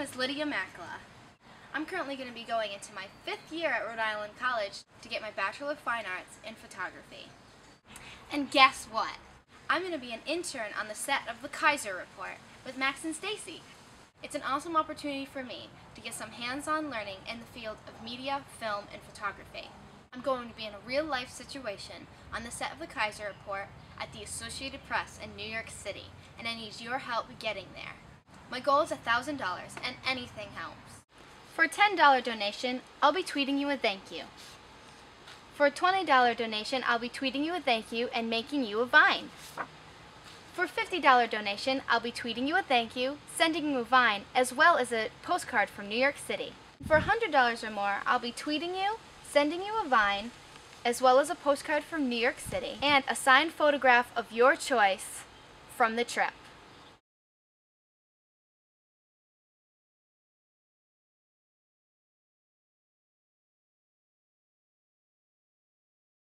name is Lydia Mackla. I'm currently going to be going into my 5th year at Rhode Island College to get my Bachelor of Fine Arts in Photography. And guess what? I'm going to be an intern on the set of the Keiser Report with Max and Stacy. It's an awesome opportunity for me to get some hands-on learning in the field of media, film, and photography. I'm going to be in a real-life situation on the set of the Keiser Report at the Associated Press in New York City, and I need your help getting there. My goal is $1,000, and anything helps. For a $10 donation, I'll be tweeting you a thank you. For a $20 donation, I'll be tweeting you a thank you and making you a vine. For a $50 donation, I'll be tweeting you a thank you, sending you a vine, as well as a postcard from New York City. For $100 or more, I'll be tweeting you, sending you a vine, as well as a postcard from New York City, and a signed photograph of your choice from the trip.